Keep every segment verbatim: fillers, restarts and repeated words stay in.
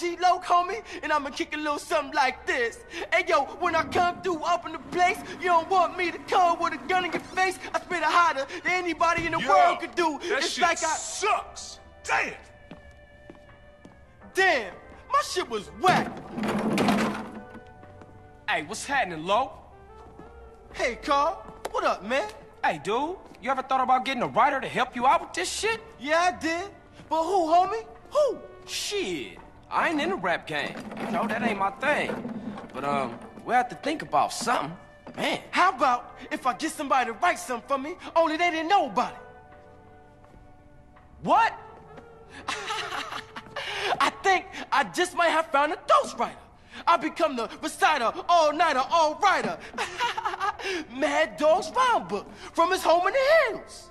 O G Loc, homie, and I'ma kick a little something like this. Hey yo, when I come through up in the place, you don't want me to come with a gun in your face. I spit it hotter than anybody in the yo, world could do. That it's shit like I sucks. Damn. Damn, my shit was whack. Hey, what's happening, Loc? Hey, Carl, what up, man? Hey, dude, you ever thought about getting a writer to help you out with this shit? Yeah, I did. But who, homie? Who? Shit, I ain't in the rap game. You know, that ain't my thing. But, um, we'll have to think about something. Man, how about if I get somebody to write something for me, only they didn't know about it? What? I think I just might have found a ghostwriter. I become the reciter, all-nighter, all-writer. Madd Dogg's rhyme book from his home in the hills.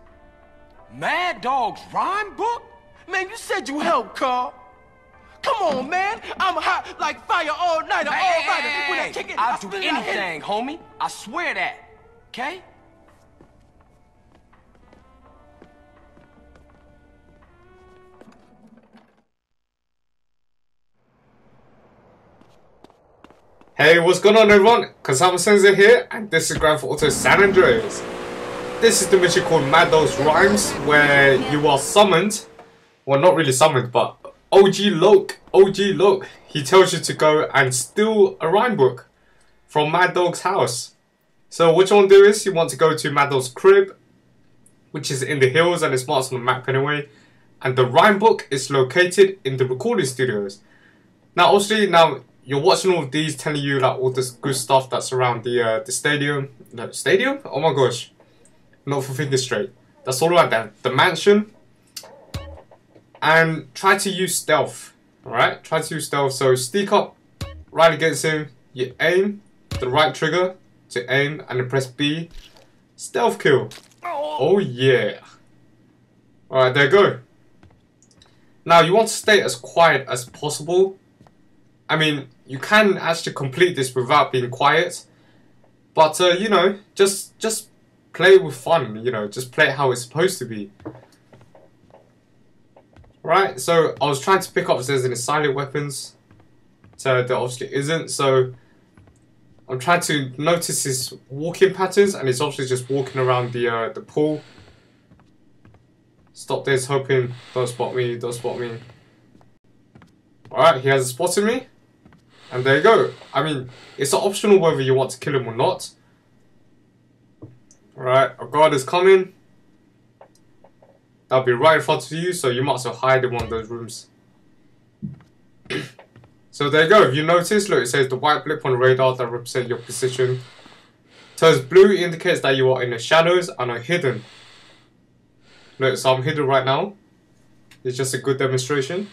Madd Dogg's rhyme book? Man, you said you helped, Carl. Come on, man. I'm hot like fire all night, all right. When I kick it, I'll do anything, homie. I swear that. Okay? Hey, what's going on, everyone? Kazama Sensei here, and this is Grand Theft Auto San Andreas. This is the mission called Madd Dogg's Rhymes, where you are summoned. Well, not really summoned, but O G Loc, O G Loc, he tells you to go and steal a rhyme book from Madd Dogg's house. So what you want to do is you want to go to Madd Dogg's crib, which is in the hills and it's marked on the map anyway. And the rhyme book is located in the recording studios. Now, obviously, now you're watching all of these, telling you like all this good stuff that's around the uh, the stadium. No, stadium? Oh my gosh, not for thinking straight. That's all around that the mansion. And try to use stealth, alright? Try to use stealth, so sneak up right against him, you aim, the right trigger to aim, and then press B. Stealth kill. Oh yeah. Alright, there you go. Now you want to stay as quiet as possible. I mean, you can actually complete this without being quiet. But, uh, you know, just, just play with fun, you know, just play it how it's supposed to be. Right, so I was trying to pick up if there's any silent weapons, so there obviously isn't, so I'm trying to notice his walking patterns, and he's obviously just walking around the uh, the pool. Stop this, hoping, don't spot me, don't spot me. Alright, he hasn't spotted me, and there you go. I mean, it's optional whether you want to kill him or not. Alright, a guard is coming. That'll be right in front of you, so you might as well hide in one of those rooms. So there you go, if you notice, look, it says the white blip on the radar that represents your position. Turns blue indicates that you are in the shadows and are hidden. Look, so I'm hidden right now. It's just a good demonstration.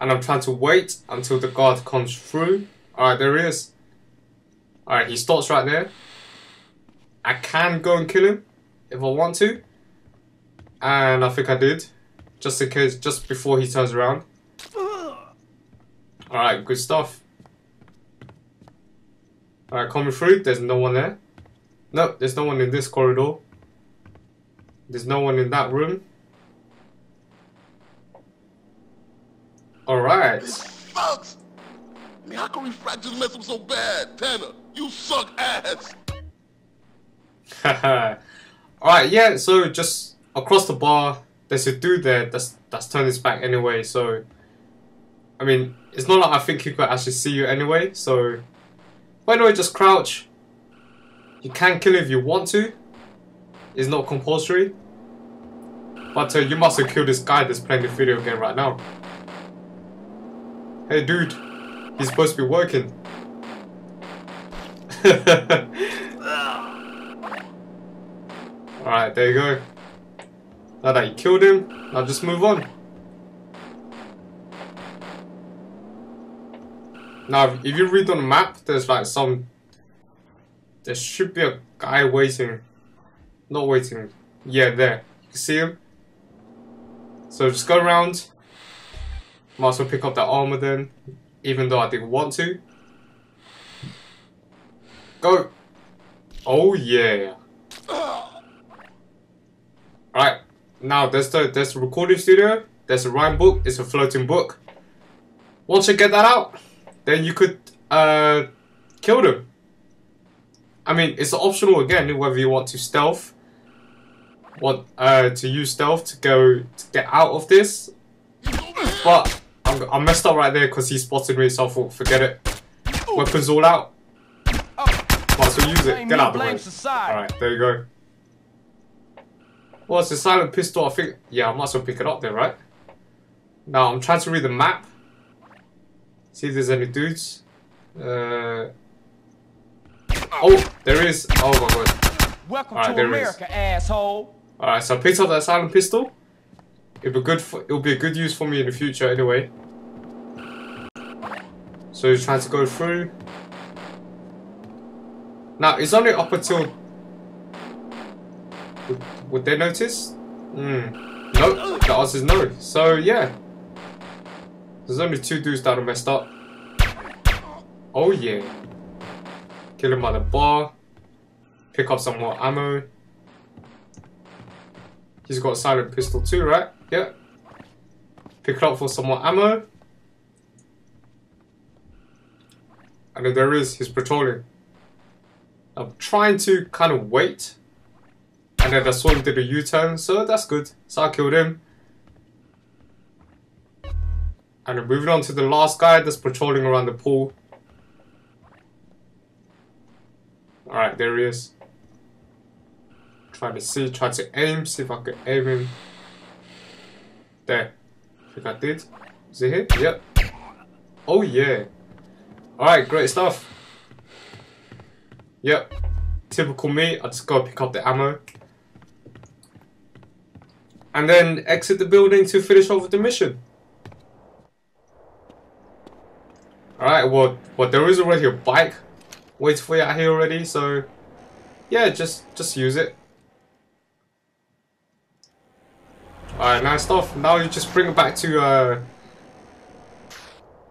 And I'm trying to wait until the guard comes through. Alright, there he is. Alright, he stops right there. I can go and kill him if I want to, and I think I did, just in case, just before he turns around. Alright, good stuff. Alright, coming through, there's no one there. Nope, there's no one in this corridor. There's no one in that room. Alright. This sucks! I mean, how can we fractures mess up so bad? Tanner, you suck ass! Haha. Alright, yeah, so just across the bar, there's a dude there that's, that's turned his back anyway, so I mean, it's not like I think he could actually see you anyway, so by the way, just crouch. You can kill him if you want to. It's not compulsory. But uh, you must have killed this guy that's playing the video game right now. Hey dude, he's supposed to be working. Alright, there you go. Now that you killed him, now just move on. Now, if you read on the map, there's like some... There should be a guy waiting. Not waiting. Yeah, there. You can see him. So just go around. Might as well pick up that armor then, even though I didn't want to. Go! Oh yeah! Alright, now there's the, there's the recording studio, There's a rhyme book, it's a floating book. Once you get that out, then you could uh, kill them. I mean, it's optional again, whether you want to stealth, want uh, to use stealth to go to get out of this. But I'm, I messed up right there because he spotted me, so I thought, forget it. Weapons all out. Might as well use it. Get out of the way. Alright, there you go. Well, it's a silent pistol, I think. Yeah, I might as well pick it up there, right? Now, I'm trying to read the map. See if there's any dudes. Uh... Oh, there is. Oh my god. Welcome All right, to there America, is. Asshole. Alright, so I picked up that silent pistol. It'll be good. For, it'll be a good use for me in the future, anyway. So you're trying to go through. Now it's only up until. Would, would they notice? Mm. No, the answer is no. So yeah. There's only two dudes that are messed up. Oh yeah. Kill him by the bar. Pick up some more ammo. He's got a silent pistol too, right? Yeah. Pick it up for some more ammo. And then there is, he's patrolling. I'm trying to kind of wait. And then I saw him did a U-turn, so that's good. So I killed him. And then moving on to the last guy that's patrolling around the pool. Alright, there he is. Try to see, try to aim, see if I can aim him. There. I think I did. Is it hit? Yep. Oh yeah. Alright, great stuff. Yep. Typical me, I just go pick up the ammo. And then exit the building to finish off with the mission. Alright, well, well, there is already a bike waiting for you out here already, so yeah, just just use it. Alright, nice stuff. Now you just bring it back to uh,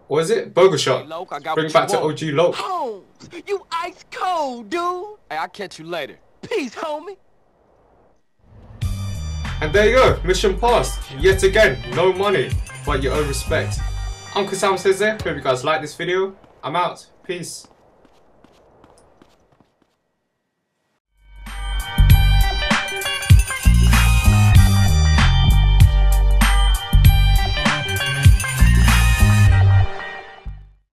what is it? Burger Shop. Hey, Loc, bring it back to O G Loc. Oh, you ice cold, dude. Hey, I'll catch you later. Peace, homie. And there you go, mission passed. Yet again, no money, but your own respect. I'm Kazama Sensei, hope you guys like this video. I'm out. Peace.